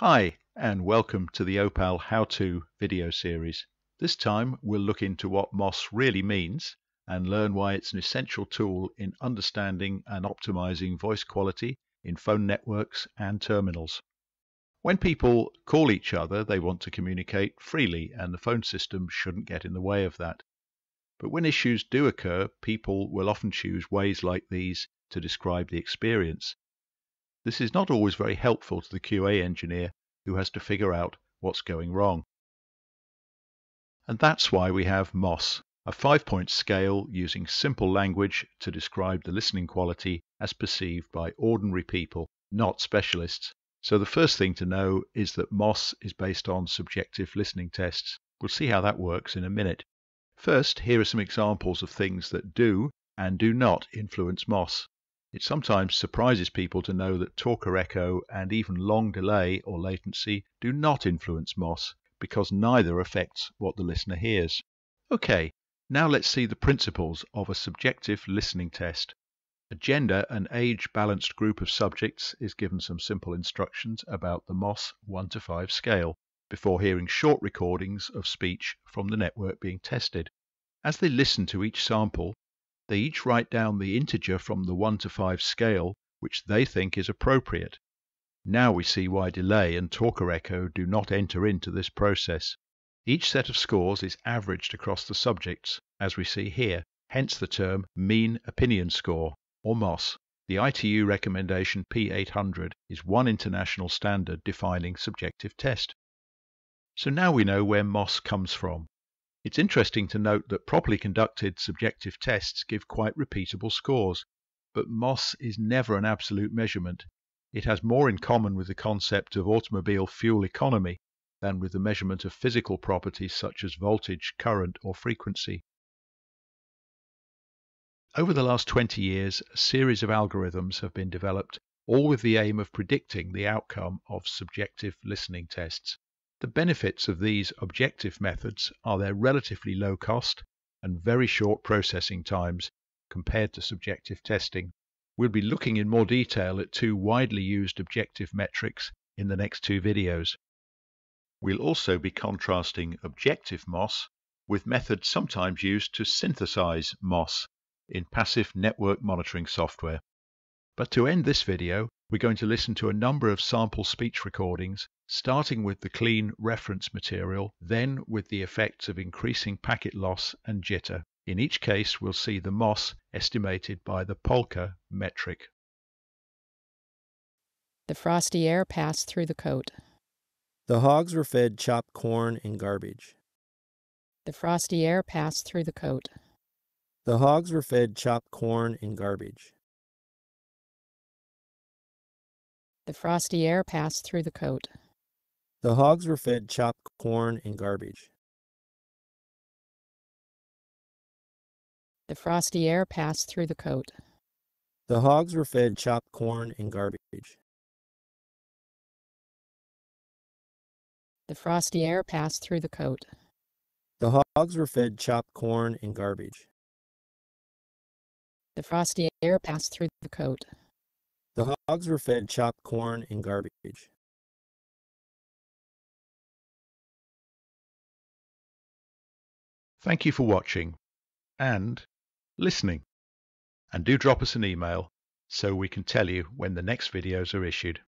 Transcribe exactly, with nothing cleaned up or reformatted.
Hi and welcome to the Opal how-to video series. This time we'll look into what M O S really means and learn why it's an essential tool in understanding and optimizing voice quality in phone networks and terminals. When people call each other, they want to communicate freely and the phone system shouldn't get in the way of that. But when issues do occur, people will often choose ways like these to describe the experience. This is not always very helpful to the Q A engineer who has to figure out what's going wrong. And that's why we have M O S, a five-point scale using simple language to describe the listening quality as perceived by ordinary people, not specialists. So the first thing to know is that M O S is based on subjective listening tests. We'll see how that works in a minute. First, here are some examples of things that do and do not influence M O S. It sometimes surprises people to know that talker echo and even long delay or latency do not influence M O S because neither affects what the listener hears. Okay, now let's see the principles of a subjective listening test. A gender and age-balanced group of subjects is given some simple instructions about the M O S one to five scale before hearing short recordings of speech from the network being tested. As they listen to each sample, they each write down the integer from the one to five scale, which they think is appropriate. Now we see why delay and talker echo do not enter into this process. Each set of scores is averaged across the subjects, as we see here, hence the term mean opinion score, or M O S. The I T U recommendation P eight hundred is one international standard defining subjective test. So now we know where M O S comes from. It's interesting to note that properly conducted subjective tests give quite repeatable scores, but M O S is never an absolute measurement. It has more in common with the concept of automobile fuel economy than with the measurement of physical properties such as voltage, current, or frequency. Over the last twenty years, a series of algorithms have been developed, all with the aim of predicting the outcome of subjective listening tests. The benefits of these objective methods are their relatively low cost and very short processing times compared to subjective testing. We'll be looking in more detail at two widely used objective metrics in the next two videos. We'll also be contrasting objective M O S with methods sometimes used to synthesize M O S in passive network monitoring software. But to end this video, we're going to listen to a number of sample speech recordings, starting with the clean reference material, then with the effects of increasing packet loss and jitter. In each case, we'll see the M O S estimated by the POLQA metric. The frosty air passed through the coat. The hogs were fed chopped corn and garbage. The frosty air passed through the coat. The hogs were fed chopped corn and garbage. The frosty air passed through the coat. The hogs were fed chopped corn and garbage. The frosty air passed through the coat. The hogs were fed chopped corn and garbage. The frosty air passed through the coat. The hogs were fed chopped corn and garbage. The frosty air passed through the coat. The hogs were fed chopped corn and garbage. Thank you for watching and listening. And do drop us an email so we can tell you when the next videos are issued.